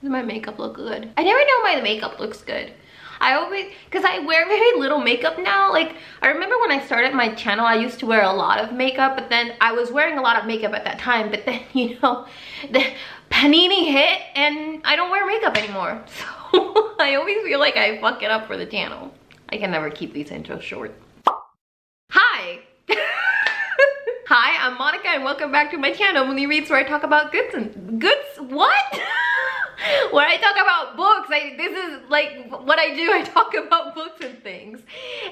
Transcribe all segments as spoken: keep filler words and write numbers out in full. Does my makeup look good? I never know my makeup looks good. I always, because I wear very little makeup now. Like, I remember when I started my channel, I used to wear a lot of makeup, but then I was wearing a lot of makeup at that time, but then, you know, the panini hit and I don't wear makeup anymore. So I always feel like I fuck it up for the channel. I can never keep these intros short. Hi! Hi, I'm Monica and welcome back to my channel, Mooni Reads, where I talk about goods and goods, what? When I talk about books, I, this is like what I do. I talk about books and things.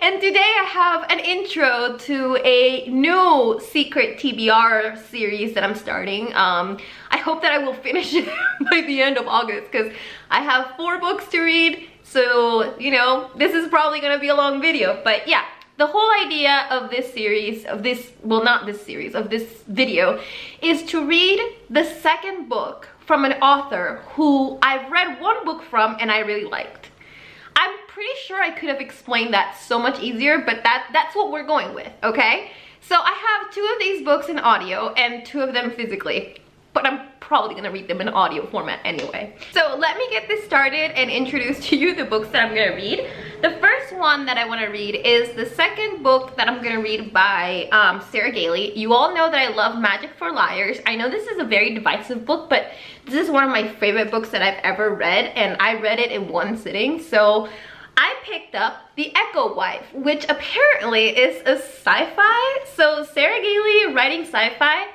And today I have an intro to a new secret T B R series that I'm starting. Um, I hope that I will finish it by the end of August because I have four books to read. So, you know, this is probably going to be a long video. But yeah, the whole idea of this series, of this, well not this series, of this video is to read the second book from an author who I've read one book from and I really liked. I'm pretty sure I could have explained that so much easier, but that, that's what we're going with, okay? So I have two of these books in audio and two of them physically, but I'm probably gonna read them in audio format anyway. So let me get this started and introduce to you the books that I'm gonna read. The first one that I wanna read is the second book that I'm gonna read by um, Sarah Gailey. You all know that I love Magic for Liars. I know this is a very divisive book, but this is one of my favorite books that I've ever read, and I read it in one sitting. So I picked up The Echo Wife, which apparently is a sci-fi. So Sarah Gailey writing sci-fi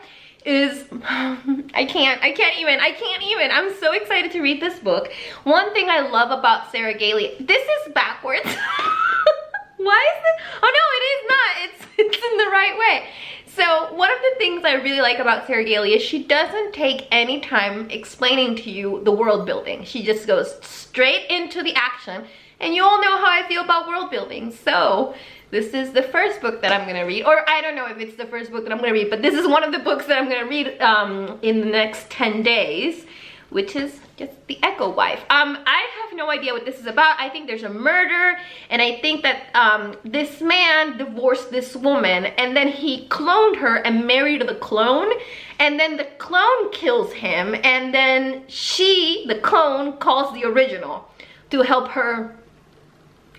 is, I can't, I can't even, I can't even. I'm so excited to read this book. One thing I love about Sarah Gailey, this is backwards. Why is this? Oh no, it is not. It's, it's in the right way. So one of the things I really like about Sarah Gailey is she doesn't take any time explaining to you the world building. She just goes straight into the action. And you all know how I feel about world building. So this is the first book that I'm gonna read, or I don't know if it's the first book that I'm gonna read, but this is one of the books that I'm gonna read um, in the next ten days, which is just The Echo Wife. Um, I have no idea what this is about. I think there's a murder, and I think that um, this man divorced this woman, and then he cloned her and married the clone, and then the clone kills him, and then she, the clone, calls the original to help her,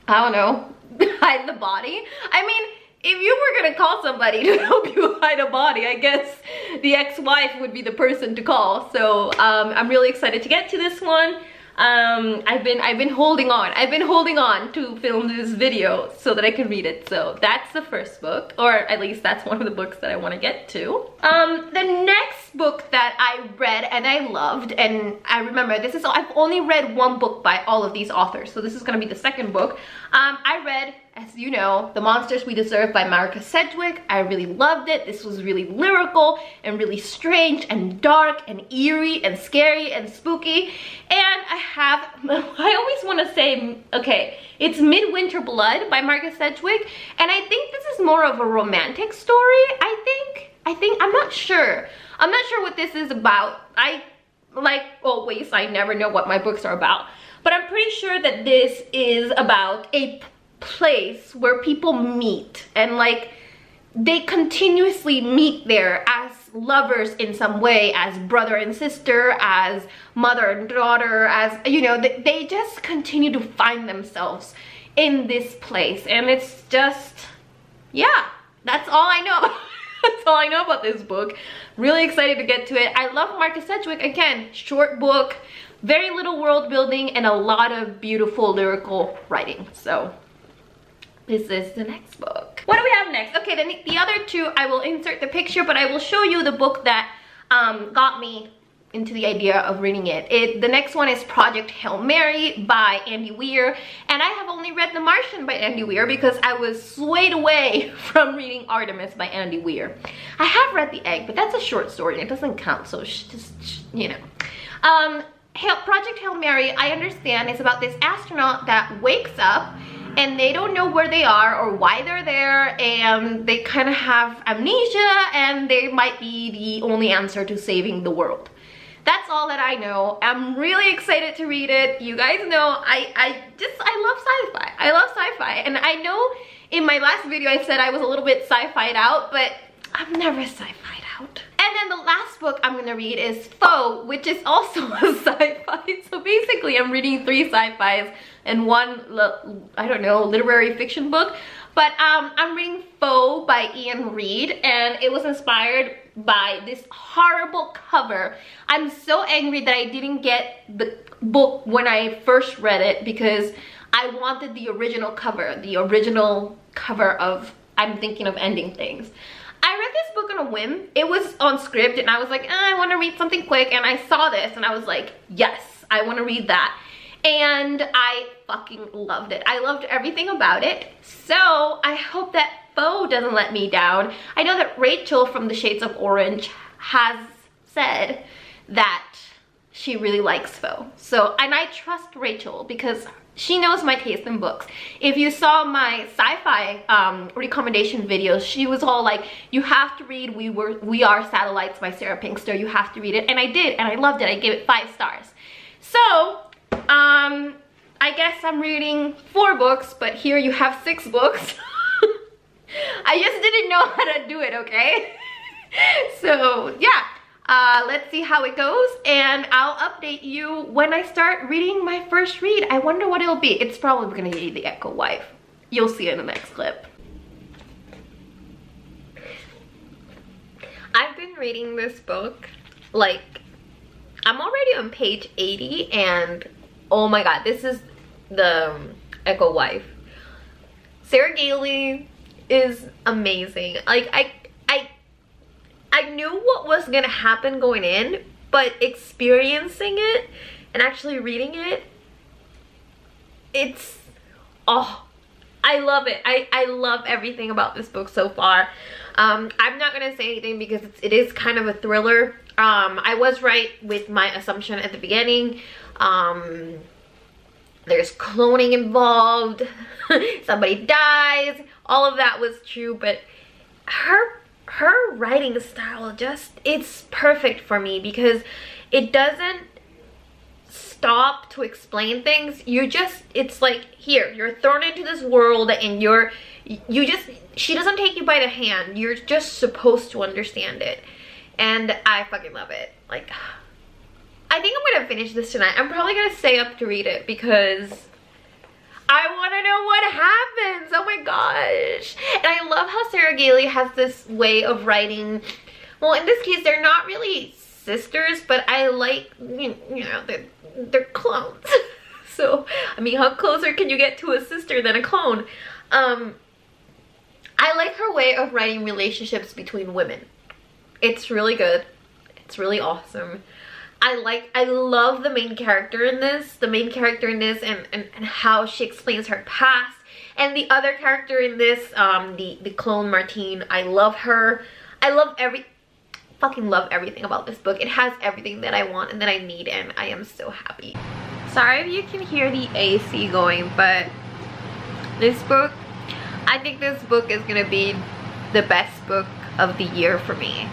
I don't know, hide the body. I mean, if you were gonna call somebody to help you hide a body, I guess the ex-wife would be the person to call. So um, I'm really excited to get to this one. Um, I've been I've been holding on. I've been holding on to film this video so that I can read it. So that's the first book, or at least that's one of the books that I want to get to. Um, the next book that I read and I loved, and I remember this is I've only read one book by all of these authors, so this is gonna be the second book. Um, I read, as you know, The Monsters We Deserve by Marcus Sedgwick. I really loved it. This was really lyrical and really strange and dark and eerie and scary and spooky. And I have, I always want to say, okay, it's Midwinter Blood by Marcus Sedgwick. And I think this is more of a romantic story, I think. I think, I'm not sure. I'm not sure what this is about. I, like always, I never know what my books are about. But I'm pretty sure that this is about a place where people meet, and like they continuously meet there as lovers in some way, as brother and sister, as mother and daughter, as you know, they, they just continue to find themselves in this place. And it's just, yeah, that's all I know. That's all I know about this book. Really excited to get to it. I love Marcus Sedgwick. Again, short book, very little world building, and a lot of beautiful lyrical writing. So this is the next book. What do we have next? Okay, then the other two, I will insert the picture, but I will show you the book that um, got me into the idea of reading it. It. The next one is Project Hail Mary by Andy Weir. And I have only read The Martian by Andy Weir because I was swayed away from reading Artemis by Andy Weir. I have read The Egg, but that's a short story. It doesn't count, so sh just, sh you know. Um, Hail Project Hail Mary, I understand, is about this astronaut that wakes up and they don't know where they are or why they're there, and they kind of have amnesia, and they might be the only answer to saving the world. That's all that I know. I'm really excited to read it. You guys know I, I just, I love sci-fi. I love sci-fi, and I know in my last video I said I was a little bit sci-fied out, but I'm never sci-fied out. And then then the last book I'm gonna read is Foe, which is also a sci-fi. So basically I'm reading three sci-fis and one, I don't know, literary fiction book. But um, I'm reading Foe by Iain Reid, and it was inspired by this horrible cover. I'm so angry that I didn't get the book when I first read it because I wanted the original cover, the original cover of I'm Thinking of Ending Things. I read this book on a whim. It was on Scribd, and I was like, eh, I want to read something quick, and I saw this, and I was like, yes, I want to read that. And I fucking loved it. I loved everything about it. So I hope that Foe doesn't let me down. I know that Rachel from The Shades of Orange has said that she really likes Foe. So, and I trust Rachel because she knows my taste in books. If you saw my sci-fi um, recommendation videos, she was all like, you have to read We Were We Are Satellites by Sarah Pinsker. You have to read it. And I did, and I loved it. I gave it five stars. So, um I guess I'm reading four books, but here you have six books. I just didn't know how to do it, okay? So yeah, uh let's see how it goes, and I'll update you when I start reading my first read. I wonder what it'll be. It's probably gonna be The Echo Wife. You'll see it in the next clip. I've been reading this book, like, I'm already on page eighty, and oh my god, this is The Echo Wife. Sarah Gailey is amazing. Like, I I I knew what was gonna happen going in, but experiencing it and actually reading it, it's, oh, I love it. I, I love everything about this book so far. Um, I'm not gonna say anything because it's, it is kind of a thriller. Um, I was right with my assumption at the beginning. Um, there's cloning involved. Somebody dies. All of that was true, but her her writing style just, it's perfect for me because it doesn't stop to explain things. You just, it's like, here, you're thrown into this world and you're, you just, she doesn't take you by the hand. You're just supposed to understand it. And I fucking love it. Like, I think I'm gonna finish this tonight. I'm probably gonna stay up to read it because I wanna know what happens. Oh my gosh. And I love how Sarah Gailey has this way of writing. Well, in this case, they're not really sisters, but I like, you know, they're, they're clones. So, I mean, how closer can you get to a sister than a clone? Um, I like her way of writing relationships between women. It's really good. It's really awesome. I like, I love the main character in this, the main character in this and, and, and how she explains her past. And the other character in this, um, the, the clone Martine, I love her. I love every, fucking love everything about this book. It has everything that I want and that I need, and I am so happy. Sorry if you can hear the A C going, but this book, I think this book is gonna be the best book of the year for me.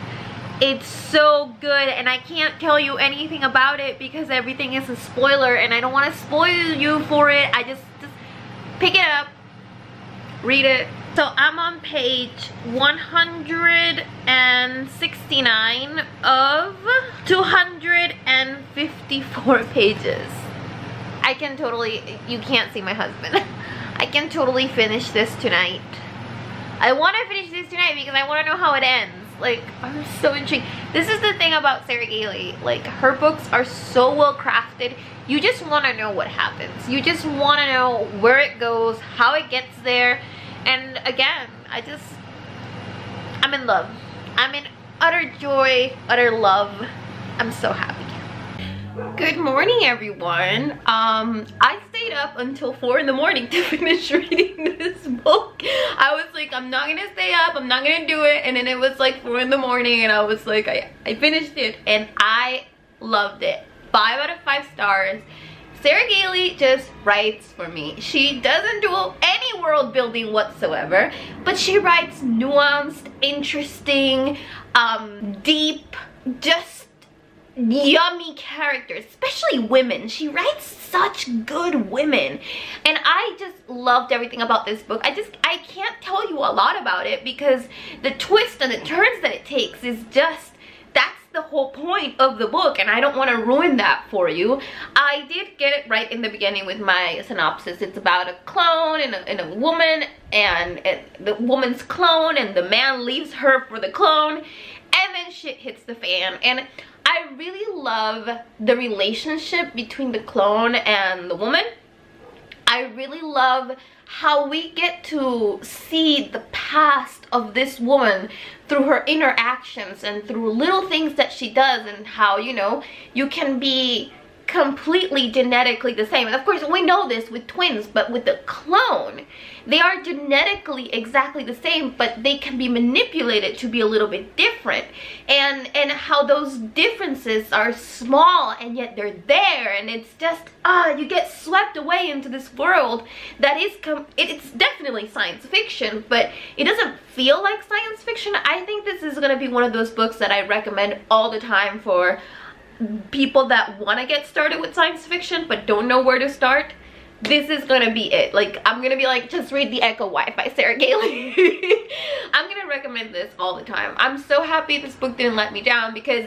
It's so good, and I can't tell you anything about it because everything is a spoiler and I don't want to spoil you for it. I just, just pick it up, read it. So I'm on page one hundred sixty-nine of two hundred fifty-four pages. I can totally, you can't see my husband. I can totally finish this tonight. I want to finish this tonight because I want to know how it ends. Like, I'm so intrigued. This is the thing about Sarah Gailey. Like, her books are so well crafted. You just want to know what happens. You just want to know where it goes, how it gets there. And again, I just, I'm in love. I'm in utter joy, utter love. I'm so happy. Good morning, everyone. Um, I stayed up until four in the morning to finish reading this book. I was like, I'm not gonna stay up, I'm not gonna do it. And then it was like four in the morning and I was like, I, I finished it. And I loved it. Five out of five stars. Sarah Gailey just writes for me. She doesn't do any world building whatsoever, but she writes nuanced, interesting, um, deep, just yummy characters, especially women. She writes such good women, and I just loved everything about this book. I just, I can't tell you a lot about it because the twists and the turns that it takes is just, that's the whole point of the book, and I don't want to ruin that for you. I did get it right in the beginning with my synopsis. It's about a clone and a, and a woman, and, and the woman's clone, and the man leaves her for the clone, and then shit hits the fan. And I really love the relationship between the clone and the woman. I really love how we get to see the past of this woman through her interactions and through little things that she does, and how, you know, you can be completely genetically the same. And of course we know this with twins, but with the clone, they are genetically exactly the same, but they can be manipulated to be a little bit different, and and how those differences are small and yet they're there. And it's just ah uh, you get swept away into this world that is com it's definitely science fiction, but it doesn't feel like science fiction. I think this is going to be one of those books that I recommend all the time for people that want to get started with science fiction but don't know where to start. This is gonna be it. Like, I'm gonna be like, just read The Echo Wife by Sarah Gailey. I'm gonna recommend this all the time. I'm so happy this book didn't let me down, because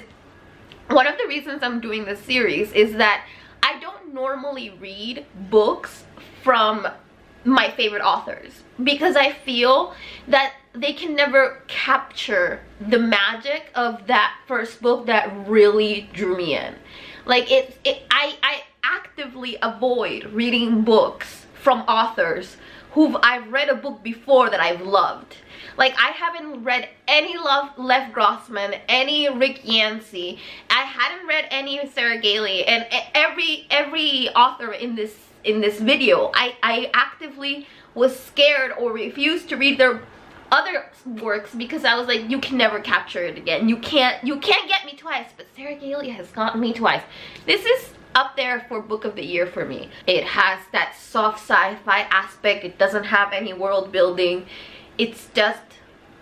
one of the reasons I'm doing this series is that I don't normally read books from my favorite authors, because I feel that they can never capture the magic of that first book that really drew me in. Like, it's it, I, I actively avoid reading books from authors who've I've read a book before that I've loved. Like, I haven't read any Lev Grossman, any Rick Yancey. I hadn't read any Sarah Gailey, and every every author in this in this video, I, I actively was scared or refused to read their other works, because I was like, you can never capture it again. You can't you can't get me twice. But Sarah Gailey has gotten me twice. This is up there for book of the year for me. It has that soft sci-fi aspect. It doesn't have any world building. It's just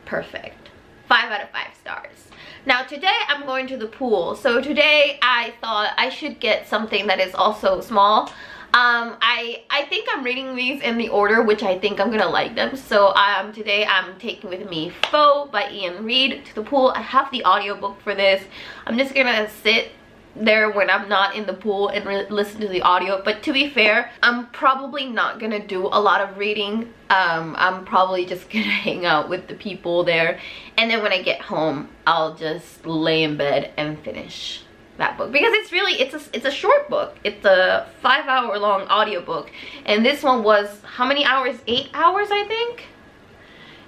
perfect. Five out of five stars. Now today I'm going to the pool. So today I thought I should get something that is also small. Um, I, I think I'm reading these in the order, which I think I'm gonna like them. So um, today I'm taking with me Foe by Iain Reid to the pool. I have the audiobook for this. I'm just gonna sit there when I'm not in the pool and listen to the audio. But to be fair, I'm probably not gonna do a lot of reading. Um, I'm probably just gonna hang out with the people there. And then when I get home, I'll just lay in bed and finish that book, because it's really it's a it's a short book. It's a five hour long audiobook, and this one was how many hours? Eight hours, I think.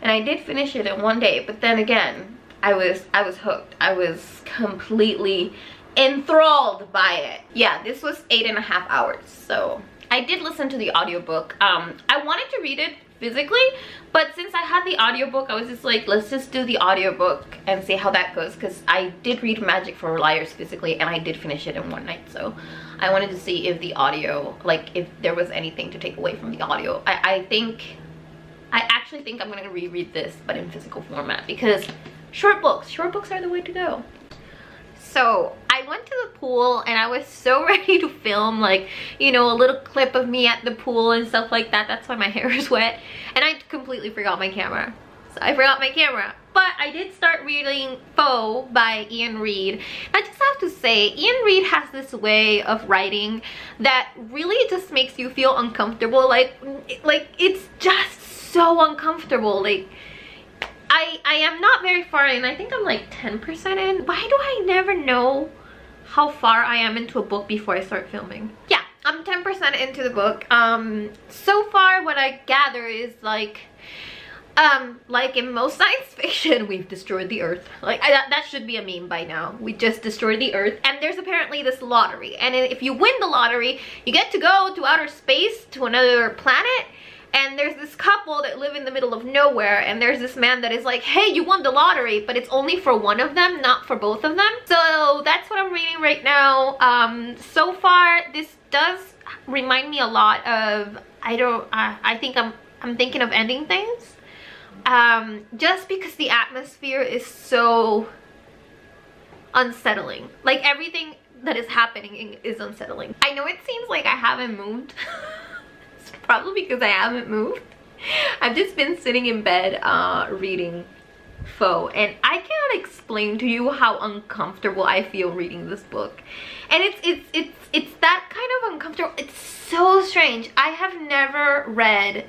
And I did finish it in one day, but then again, I was I was hooked. I was completely enthralled by it. Yeah, this was eight and a half hours, so I did listen to the audiobook. um I wanted to read it physically, but since I had the audiobook, I was just like, let's just do the audiobook and see how that goes, because I did read Magic for Liars physically and I did finish it in one night. So I wanted to see if the audio, like, if there was anything to take away from the audio. I, I think I actually think I'm gonna reread this, but in physical format, because short books short books are the way to go. So I went to the pool and I was so ready to film, like, you know, a little clip of me at the pool and stuff like that. That's why my hair is wet. And I completely forgot my camera. So I forgot my camera. But I did start reading Foe by Iain Reid. I just have to say, Iain Reid has this way of writing that really just makes you feel uncomfortable. Like, like it's just so uncomfortable. Like, I, I am not very far in. I think I'm like ten percent in. Why do I never know how far I am into a book before I start filming? Yeah, I'm ten percent into the book. Um, so far what I gather is, like, um, like in most science fiction, we've destroyed the earth. Like, I, that, that should be a meme by now. We just destroyed the earth, and there's apparently this lottery. And if you win the lottery, you get to go to outer space, to another planet. And there's this couple that live in the middle of nowhere, and there's this man that is like, hey, you won the lottery, but it's only for one of them, not for both of them. So that's what I'm reading right now. Um, so far, this does remind me a lot of, I don't, uh, I think I'm, I'm thinking of ending things. Um, just because the atmosphere is so unsettling. Like, everything that is happening is unsettling. I know it seems like I haven't moved. Probably because I haven't moved. I've just been sitting in bed uh, reading Foe, and I cannot explain to you how uncomfortable I feel reading this book. And it's it's it's it's that kind of uncomfortable. It's so strange. I have never read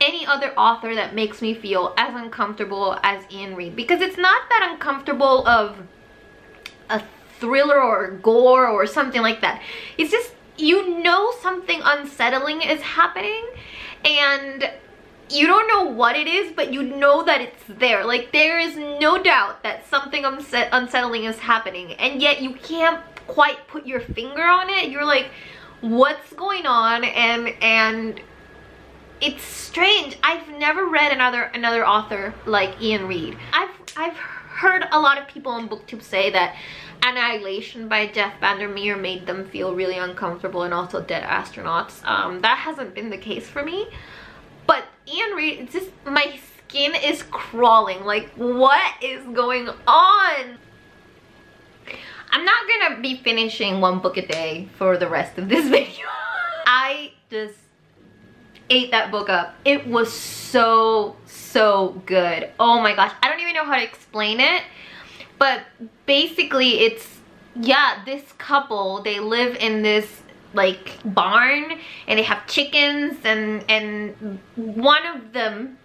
any other author that makes me feel as uncomfortable as Iain Reid, because it's not that uncomfortable of a thriller or gore or something like that. It's just, you know, something unsettling is happening and you don't know what it is, but you know that it's there. Like, there is no doubt that something unset unsettling is happening, and yet you can't quite put your finger on it. You're like, what's going on? And and it's strange. I've never read another another author like Iain Reid. I've I've heard a lot of people on BookTube say that Annihilation by Jeff Vandermeer made them feel really uncomfortable, and also Dead Astronauts. Um, that hasn't been the case for me. But Iain Reid, it's just, my skin is crawling. Like, what is going on? I'm not gonna be finishing one book a day for the rest of this video. I just ate that book up. It was so, so good. Oh my gosh, I don't even know how to explain it. But basically it's, yeah, this couple, they live in this like barn and they have chickens, and and one of them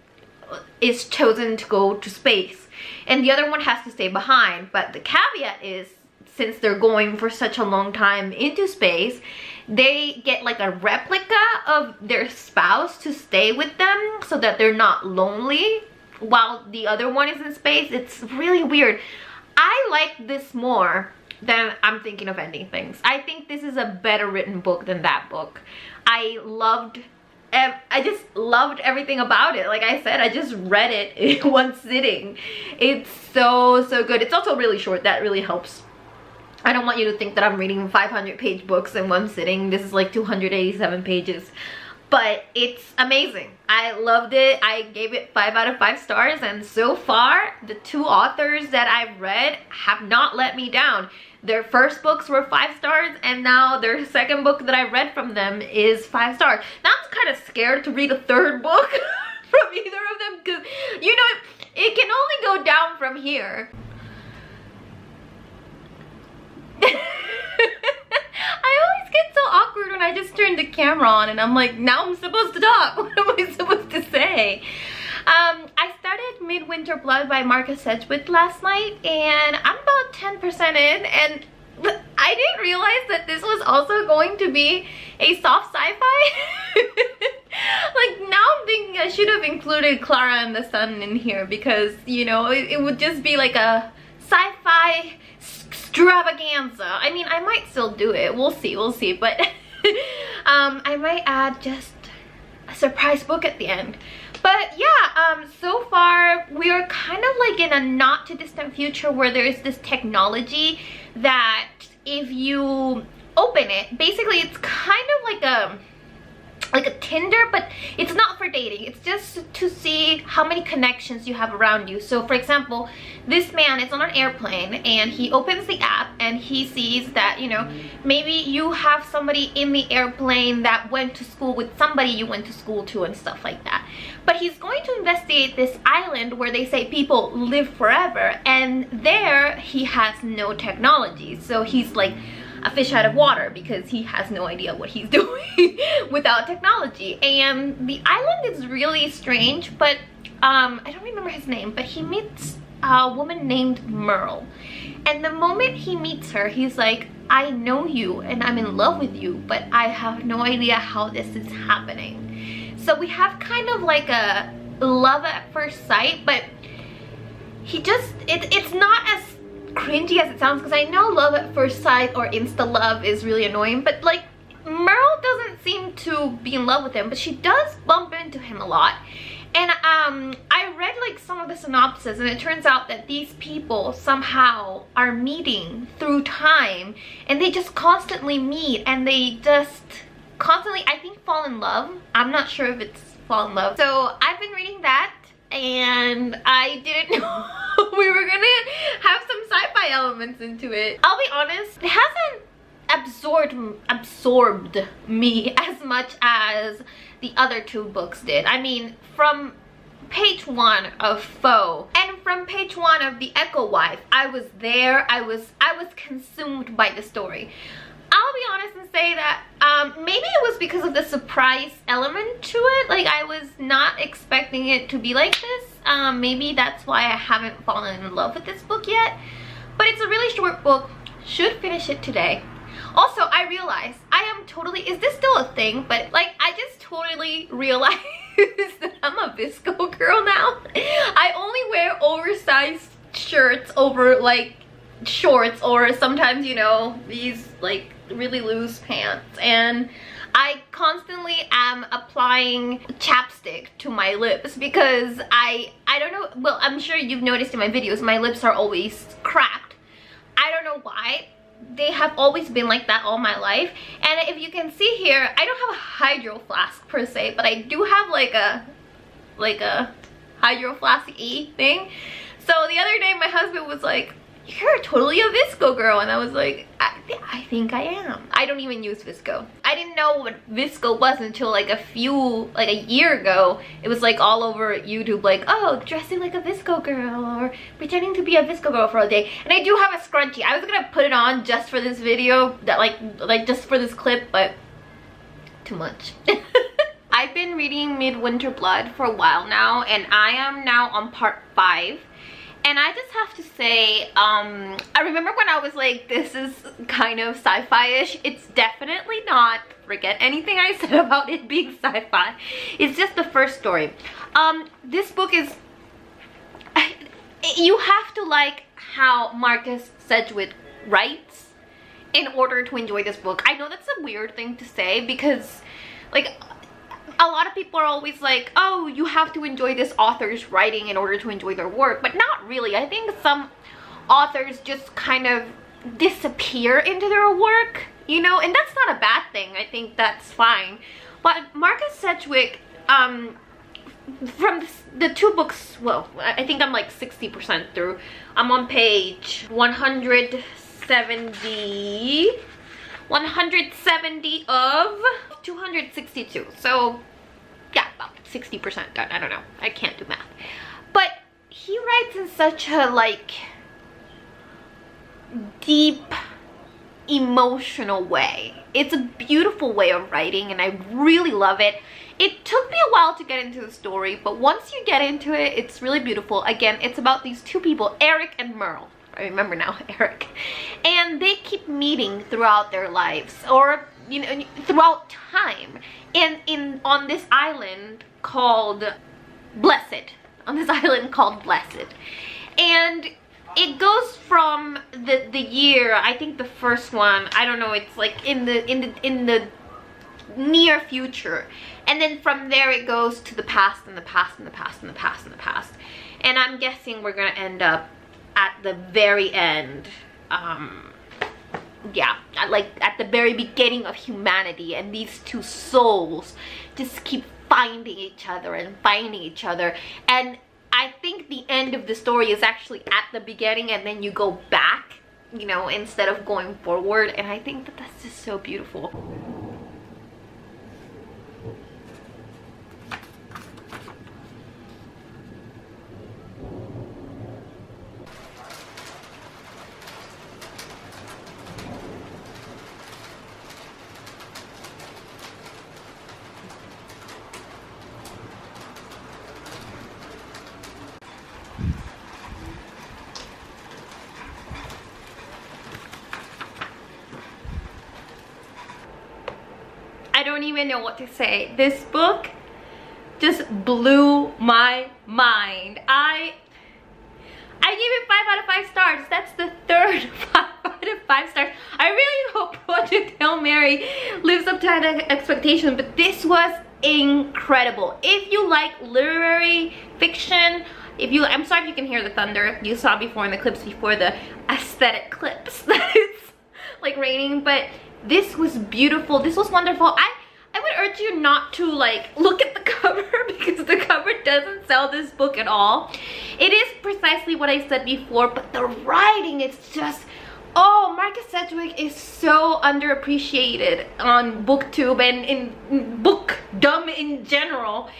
is chosen to go to space and the other one has to stay behind. But the caveat is, since they're going for such a long time into space, they get like a replica of their spouse to stay with them so that they're not lonely while the other one is in space. It's really weird. I like this more then I'm Thinking of Ending Things. I think this is a better written book than that book. I loved, I just loved everything about it. Like I said, I just read it in one sitting. It's so, so good. It's also really short. That really helps. I don't want you to think that I'm reading five hundred page books in one sitting. This is like two hundred eighty-seven pages. But it's amazing. I loved it. I gave it five out of five stars. And so far, the two authors that I've read have not let me down. Their first books were five stars, and now their second book that I read from them is five stars. Now I'm kind of scared to read a third book from either of them, because, you know, it, it can only go down from here. I always get so awkward when I just turn the camera on and I'm like, now I'm supposed to talk. What am I supposed to say? Um, I started Midwinter Blood by Marcus Sedgwick last night, and I'm about ten percent in, and I didn't realize that this was also going to be a soft sci-fi. Like, now I'm thinking I should have included Clara and the Sun in here, because, you know, it, it would just be like a sci-fi extravaganza. I mean, I might still do it. We'll see, we'll see. But um, I might add just a surprise book at the end. But yeah, um, so far we are kind of like in a not too distant future where there is this technology that if you open it, basically it's kind of like a like a Tinder, but it's not for dating. It's just to see how many connections you have around you. So for example, this man is on an airplane and he opens the app and he sees that, you know, maybe you have somebody in the airplane that went to school with somebody you went to school to and stuff like that. But he's going to investigate this island where they say people live forever, and there he has no technology. So he's like a fish out of water because he has no idea what he's doing without technology. And the island is really strange, but um, I don't remember his name, but he meets a woman named Merle. And the moment he meets her, he's like, I know you and I'm in love with you, but I have no idea how this is happening. So we have kind of like a love at first sight, but he just, it, it's not as cringy as it sounds, because I know love at first sight or insta love is really annoying, but like Merle doesn't seem to be in love with him, but she does bump into him a lot. And um I read like some of the synopsis, and it turns out that these people somehow are meeting through time, and they just constantly meet and they just constantly, I think, fall in love. I'm not sure if it's fall in love. So I've been reading that, and I didn't know we were gonna have some sci-fi elements into it. I'll be honest, it hasn't absorbed absorbed me as much as the other two books did. I mean, from page one of Foe and from page one of The Echo Wife, I was there. I was I was consumed by the story. I'll be honest and say that um, maybe it was because of the surprise element to it. Like, I was not expecting it to be like this. Um, maybe that's why I haven't fallen in love with this book yet. But it's a really short book. Should finish it today. Also, I realize I am totally, is this still a thing? But like, I just totally realized that I'm a visco girl now. I only wear oversized shirts over like shorts, or sometimes, you know, these like really loose pants, and I constantly am applying chapstick to my lips because I I don't know, well, I'm sure you've noticed in my videos my lips are always cracked. I don't know why. They have always been like that all my life. And if you can see here, I don't have a hydro flask per se, but I do have like a like a hydro flask-y thing. So the other day my husband was like, "You're totally a visco girl," and I was like, I, I think I am. I don't even use visco. I didn't know what visco was until like a few, like a year ago. It was like all over YouTube, like, oh, dressing like a visco girl or pretending to be a visco girl for a day. And I do have a scrunchie. I was gonna put it on just for this video, that like, like just for this clip, but too much. I've been reading Midwinter Blood for a while now, and I am now on part five. And I just have to say, um, I remember when I was like, this is kind of sci-fi-ish. It's definitely not, forget anything I said about it being sci-fi. It's just the first story. Um, this book is, I, you have to like how Marcus Sedgwick writes in order to enjoy this book. I know that's a weird thing to say because like, a lot of people are always like, oh, you have to enjoy this author's writing in order to enjoy their work, but not really. I think some authors just kind of disappear into their work, you know, and that's not a bad thing. I think that's fine. But Marcus Sedgwick, um, from the two books, well, I think I'm like sixty percent through. I'm on page one hundred seventy of two hundred sixty-two, so yeah, about sixty percent done. I don't know, I can't do math, but he writes in such a like deep emotional way. It's a beautiful way of writing and I really love it. It took me a while to get into the story, but once you get into it, it's really beautiful. Again, it's about these two people, Eric and Merle. I remember now, Eric, and they keep meeting throughout their lives, or you know, throughout time, and in on this island called Blessed, on this island called Blessed, and it goes from the the year, I think the first one, I don't know, it's like in the in the in the near future, and then from there it goes to the past and the past and the past and the past and the past, and I'm guessing we're gonna end up at the very end, um, yeah, at, like at the very beginning of humanity, and these two souls just keep finding each other and finding each other, and I think the end of the story is actually at the beginning, and then you go back, you know, instead of going forward, and I think that that's just so beautiful. Know what to say. This book just blew my mind. I I gave it five out of five stars. That's the third five out of five stars. I really hope Project Hail Mary lives up to expectations, but this was incredible. If you like literary fiction, if you, I'm sorry if you can hear the thunder. You saw before in the clips before the aesthetic clips that it's like raining, but this was beautiful. This was wonderful. I I would urge you not to like look at the cover because the cover doesn't sell this book at all. It is precisely what I said before, but the writing is just, oh, Marcus Sedgwick is so underappreciated on BookTube and in bookdom in general.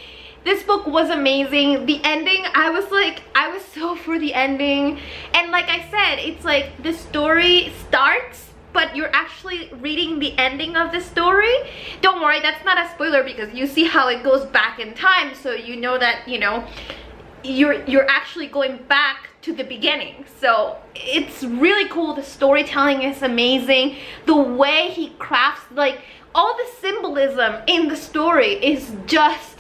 This book was amazing. The ending, I was like, I was so for the ending. And like I said, it's like the story starts, but you're actually reading the ending of the story. Don't worry, that's not a spoiler because you see how it goes back in time, so you know that, you know, you're you're actually going back to the beginning. So it's really cool. The storytelling is amazing. The way he crafts, like, all the symbolism in the story is just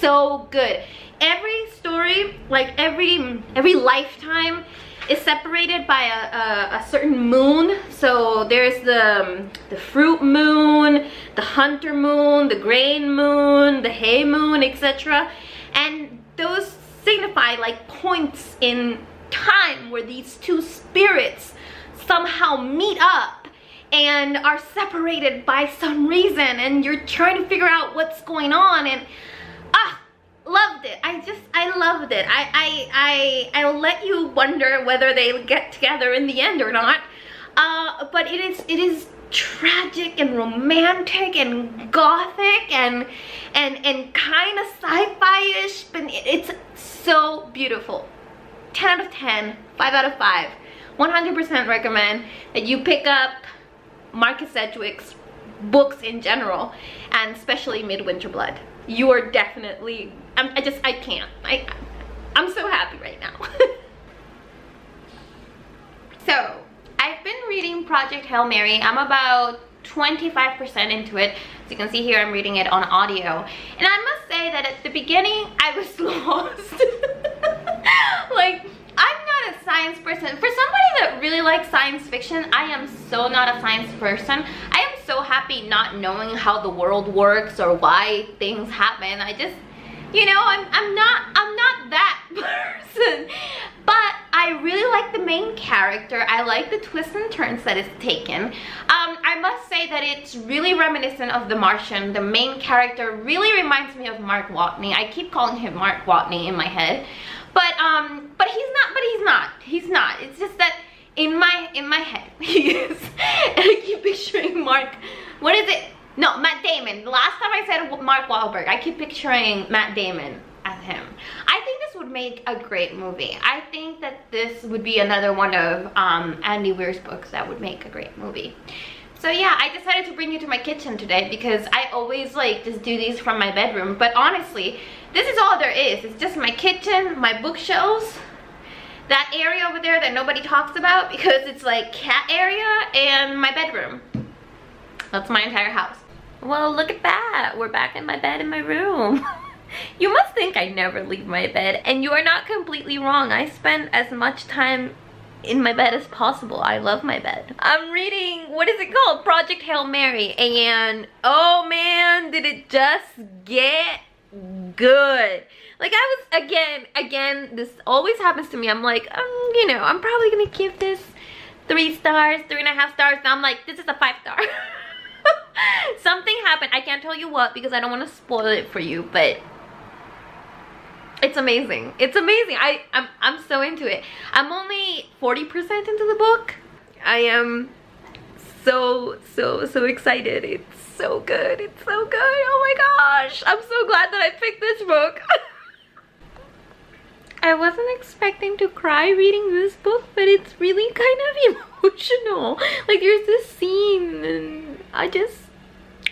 so good. Every story, like every every lifetime, is separated by a, a, a certain moon. So there's the, um, the fruit moon, the hunter moon, the grain moon, the hay moon, et cetera. And those signify like points in time where these two spirits somehow meet up and are separated by some reason, and you're trying to figure out what's going on. And ah, loved it. I just, I loved it. I, I, I, I'll let you wonder whether they get together in the end or not. Uh, but it is, it is tragic and romantic and gothic and, and, and kind of sci-fi-ish, but it's so beautiful. ten out of ten, five out of five. one hundred percent recommend that you pick up Marcus Sedgwick's books in general, and especially Midwinter Blood. You are definitely, I'm, I just, I can't. I, I'm so happy right now. So, I've been reading Project Hail Mary. I'm about twenty-five percent into it. As you can see here, I'm reading it on audio. And I must say that at the beginning, I was lost. Like, I'm not a science person. For somebody that really likes science fiction, I am so not a science person. I am so happy not knowing how the world works or why things happen. I just, you know, I'm, I'm not, I'm not that person. But I really like the main character. I like the twists and turns that it's taken. Um, I must say that it's really reminiscent of The Martian. The main character really reminds me of Mark Watney. I keep calling him Mark Watney in my head. But um, but he's not. But he's not. He's not. It's just that in my in my head he is. And I keep picturing Mark. What is it? No, Matt Damon. The last time I said Mark Wahlberg, I keep picturing Matt Damon as him. I think this would make a great movie. I think that this would be another one of um, Andy Weir's books that would make a great movie. So yeah, I decided to bring you to my kitchen today because I always like just do these from my bedroom. But honestly, this is all there is. It's just my kitchen, my bookshelves, that area over there that nobody talks about because it's like cat area, and my bedroom. That's my entire house. Well, look at that. We're back in my bed in my room. You must think I never leave my bed, and you are not completely wrong. I spend as much time in my bed as possible. I love my bed. I'm reading, what is it called? Project Hail Mary, and oh man, did it just get good. Like, I was, again, again, this always happens to me. I'm like, um, you know, I'm probably gonna give this three stars, three and a half stars, and I'm like, this is a five star. Something happened. I can't tell you what because I don't want to spoil it for you, but it's amazing. It's amazing. I, I'm, I'm so into it. I'm only forty percent into the book. I am so, so, so excited. It's so good. It's so good. Oh my gosh. I'm so glad that I picked this book. I wasn't expecting to cry reading this book, but it's really kind of emotional. Like, there's this scene, and I just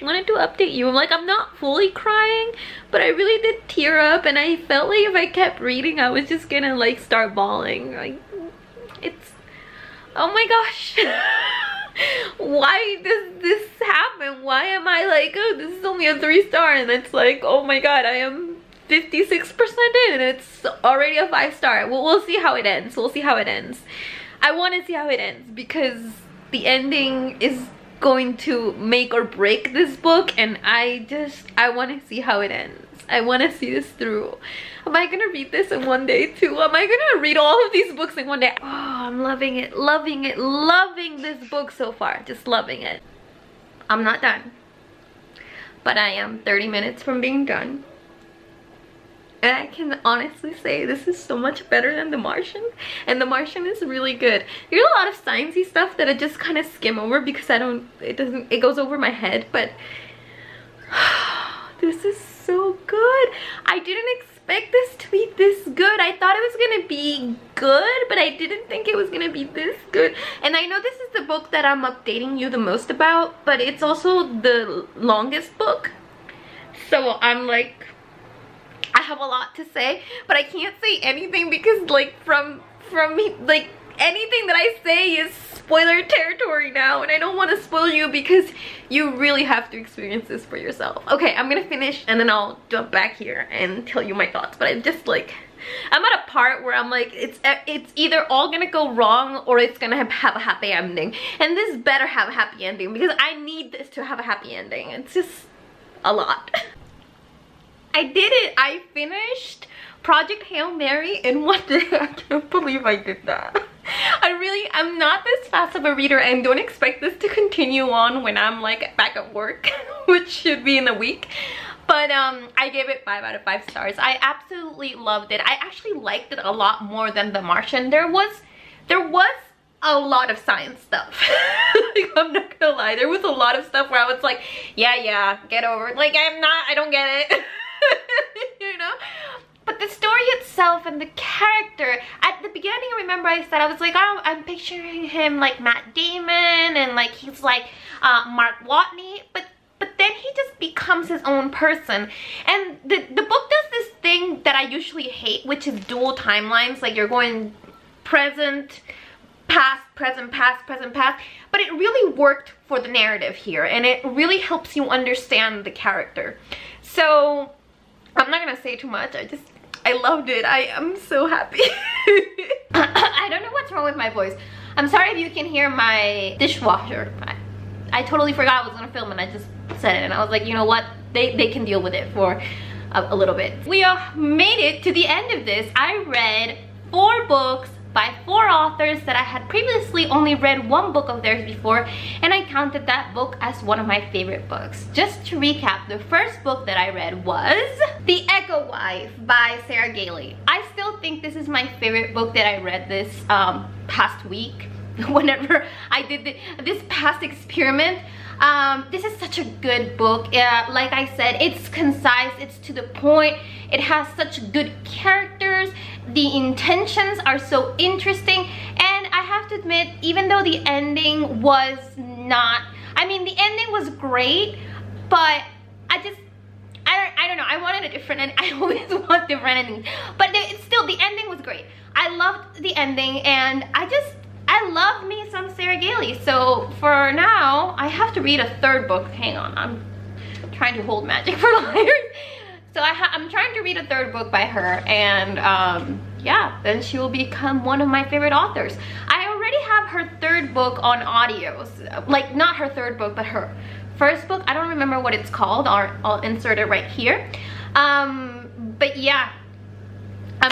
wanted to update you. I'm like, I'm not fully crying, but I really did tear up, and I felt like if I kept reading, I was just gonna like start bawling. Like, it's, oh my gosh. Why does this happen? Why am I like, oh, this is only a three star, and it's like, oh my god, I am fifty-six percent in, and it's already a five star. Well, we'll see how it ends. We'll see how it ends. I want to see how it ends because the ending is going to make or break this book, and I just, I want to see how it ends. I want to see this through. Am I gonna read this in one day too? Am I gonna read all of these books in one day? Oh, I'm loving it, loving it, loving this book so far. Just loving it. I'm not done, but I am thirty minutes from being done. And I can honestly say this is so much better than The Martian, and The Martian is really good. There's a lot of sciencey stuff that I just kind of skim over because I don't, it doesn't, it goes over my head, but this is so good. I didn't expect this to be this good. I thought it was gonna be good, but I didn't think it was gonna be this good. And I know this is the book that I'm updating you the most about, but it's also the longest book. So I'm like, I have a lot to say, but I can't say anything because like from, from me, like anything that I say is spoiler territory now, and I don't want to spoil you because you really have to experience this for yourself. Okay, I'm gonna finish and then I'll jump back here and tell you my thoughts, but I'm just like, I'm at a part where I'm like, it's it's either all gonna go wrong or it's gonna have, have a happy ending, and this better have a happy ending because I need this to have a happy ending. It's just a lot. I did it! I finished Project Hail Mary in one day. I can't believe I did that. I really, I'm not this fast of a reader, and don't expect this to continue on when I'm like back at work, which should be in a week. But um, I gave it five out of five stars. I absolutely loved it. I actually liked it a lot more than The Martian. There was, there was a lot of science stuff. Like, I'm not gonna lie, there was a lot of stuff where I was like, yeah, yeah, get over it. Like, I'm not, I don't get it. You know? But the story itself and the character, at the beginning, I remember I said, I was like, oh, I'm picturing him like Matt Damon, and like he's like uh, Mark Watney, but but then he just becomes his own person. And the, the book does this thing that I usually hate, which is dual timelines, like you're going present, past, present, past, present, past, but it really worked for the narrative here, and it really helps you understand the character. So, I'm not gonna say too much, I just, I loved it. I am so happy. I don't know what's wrong with my voice. I'm sorry if you can hear my dishwasher. I, I totally forgot I was gonna film and I just said it, and I was like, you know what? They, they can deal with it for a, a little bit. We have made it to the end of this. I read four books by four authors that I had previously only read one book of theirs before, and I counted that book as one of my favorite books. Just to recap, the first book that I read was The Echo Wife by Sarah Gailey. I still think this is my favorite book that I read this um, past week, whenever I did the, this past experiment. Um, this is such a good book. Yeah, like I said, it's concise, it's to the point, it has such good characters, the intentions are so interesting, and I have to admit, even though the ending was not, I mean, the ending was great, but I just, I don't, I don't know, I wanted a different ending. I always want different endings, but it's still, the ending was great. I loved the ending, and I just, I love me some Sarah Gailey. So for now, I have to read a third book. Hang on, I'm trying to hold Magic for Liars. So I ha I'm trying to read a third book by her, and um, yeah, then she will become one of my favorite authors. I already have her third book on audios, like not her third book, but her first book. I don't remember what it's called. I'll, I'll insert it right here. Um, but yeah.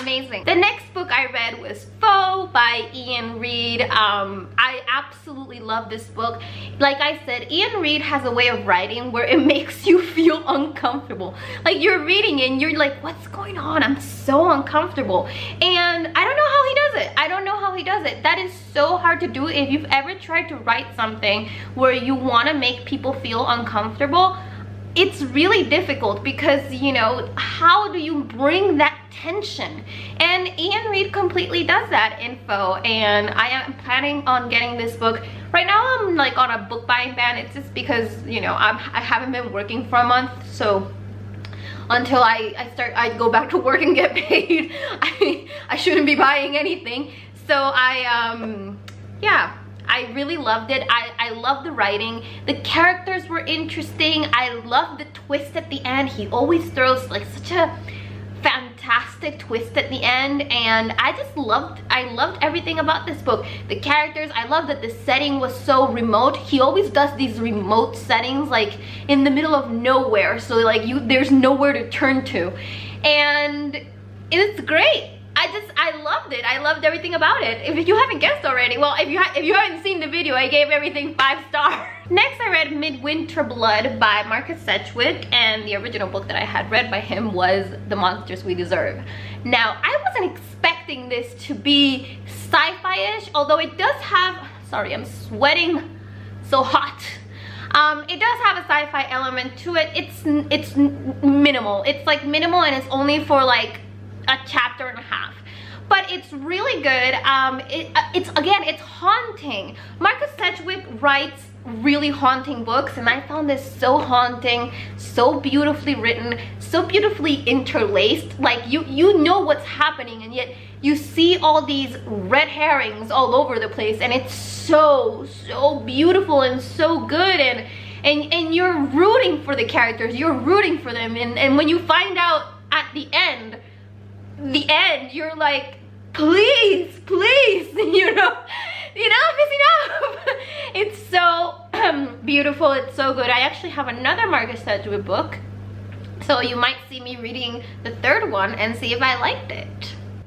Amazing. The next book I read was Foe by Iain Reid. Um, I absolutely love this book. Like I said, Iain Reid has a way of writing where it makes you feel uncomfortable. Like you're reading it and you're like, what's going on? I'm so uncomfortable. And I don't know how he does it. I don't know how he does it. That is so hard to do. If you've ever tried to write something where you want to make people feel uncomfortable, it's really difficult because, you know, how do you bring that tension? And Iain Reid completely does that in Foe, and I am planning on getting this book. Right now I'm like on a book buying ban. It's just because, you know, I'm, I haven't been working for a month, so until I, I start, I go back to work and get paid, I, I shouldn't be buying anything. So I, um, yeah. I really loved it. I, I love the writing. The characters were interesting. I love the twist at the end. He always throws like such a fantastic twist at the end, and I just loved, I loved everything about this book. The characters, I loved that the setting was so remote. He always does these remote settings like in the middle of nowhere, so like you, there's nowhere to turn to, and it's great. I just, I loved it. I loved everything about it. If you haven't guessed already, well, if you, ha if you haven't seen the video, I gave everything five stars. Next, I read Midwinter Blood by Marcus Sedgwick, and the original book that I had read by him was The Monsters We Deserve. Now, I wasn't expecting this to be sci-fi-ish, although it does have, sorry, I'm sweating so hot. Um, it does have a sci-fi element to it. It's it's minimal. It's like minimal, and it's only for like a chapter and a half. But it's really good. Um, it, it's again, it's haunting. Marcus Sedgwick writes really haunting books, and I found this so haunting, so beautifully written, so beautifully interlaced. Like you, you know what's happening, and yet you see all these red herrings all over the place, and it's so, so beautiful and so good, and and and you're rooting for the characters, you're rooting for them, and and when you find out at the end, the end, you're like, please, please, you know. Enough is enough! It's so um, beautiful, it's so good. I actually have another Marcus Sedgwick book, so you might see me reading the third one and see if I liked it.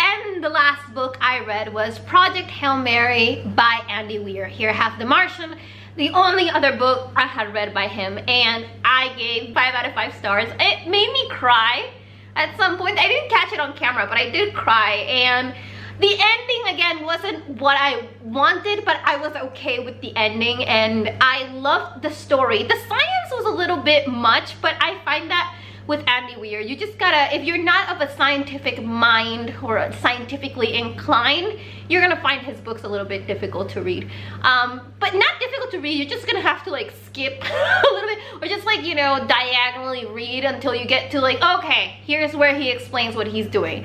And the last book I read was Project Hail Mary by Andy Weir. Here I have The Martian, the only other book I had read by him, and I gave five out of five stars. It made me cry at some point. I didn't catch it on camera, but I did cry, and the ending, again, wasn't what I wanted, but I was okay with the ending, and I loved the story. The science was a little bit much, but I find that with Andy Weir, you just gotta, if you're not of a scientific mind or scientifically inclined, you're gonna find his books a little bit difficult to read. Um, but not difficult to read, you're just gonna have to like skip a little bit, or just like, you know, diagonally read until you get to like, okay, here's where he explains what he's doing.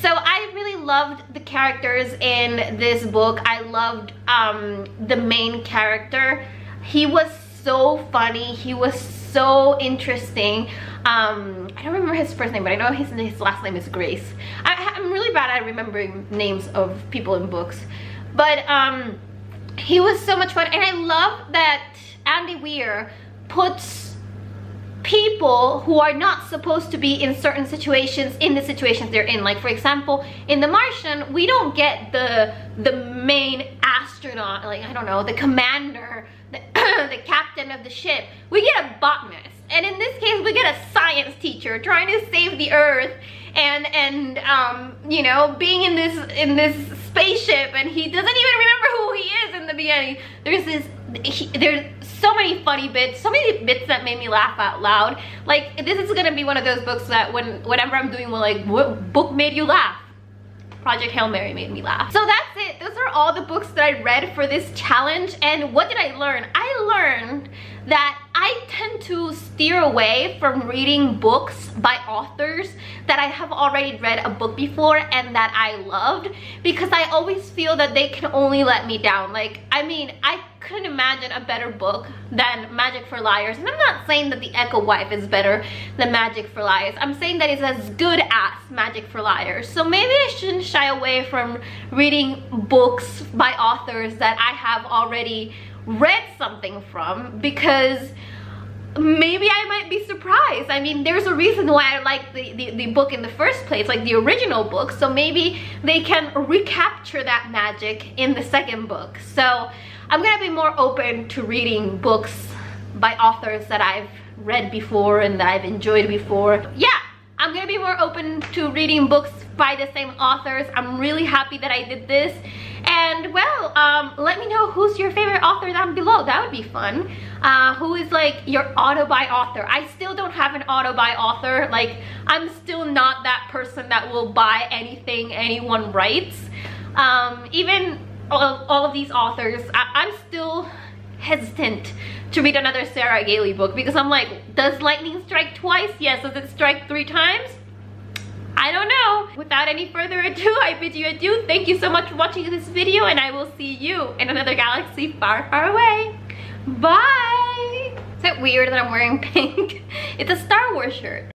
So I really loved the characters in this book. I loved um, the main character. He was so funny. He was so interesting. Um, I don't remember his first name, but I know his, his last name is Grace. I, I'm really bad at remembering names of people in books. But um, he was so much fun. And I love that Andy Weir puts people who are not supposed to be in certain situations in the situations they're in. Like, for example, in The Martian, we don't get the the main astronaut, like, I don't know, the commander, the, the captain of the ship. We get a botanist, and in this case we get a science teacher trying to save the earth, and and um you know, being in this in this spaceship, and he doesn't even remember who he is in the beginning. There's this He, there's so many funny bits, so many bits that made me laugh out loud. Like, this is gonna be one of those books that when whenever I'm doing, well, like, what book made you laugh? Project Hail Mary made me laugh. So that's it. Those are all the books that I read for this challenge. And what did I learn? I learned that I tend to steer away from reading books by authors that I have already read a book before and that I loved, because I always feel that they can only let me down. Like, I mean, I couldn't imagine a better book than Magic for Liars, and I'm not saying that The Echo Wife is better than Magic for Liars. I'm saying that it's as good as Magic for Liars. So maybe I shouldn't shy away from reading books by authors that I have already read something from, because maybe I might be surprised. I mean, there's a reason why I like the, the, the book in the first place, like the original book, so maybe they can recapture that magic in the second book. So I'm gonna be more open to reading books by authors that I've read before and that I've enjoyed before. Yeah, I'm gonna be more open to reading books by the same authors. I'm really happy that I did this. And well, um, let me know who's your favorite author down below. That would be fun. Uh, who is like your auto-buy author? I still don't have an auto-buy author. Like, I'm still not that person that will buy anything anyone writes. Um, even all of, all of these authors, I, I'm still hesitant to read another Sarah Gailey book, because I'm like, does lightning strike twice? Yes. Does it strike three times? I don't know. Without any further ado, I bid you adieu. Thank you so much for watching this video, and I will see you in another galaxy far, far away. Bye! Is it weird that I'm wearing pink? It's a Star Wars shirt.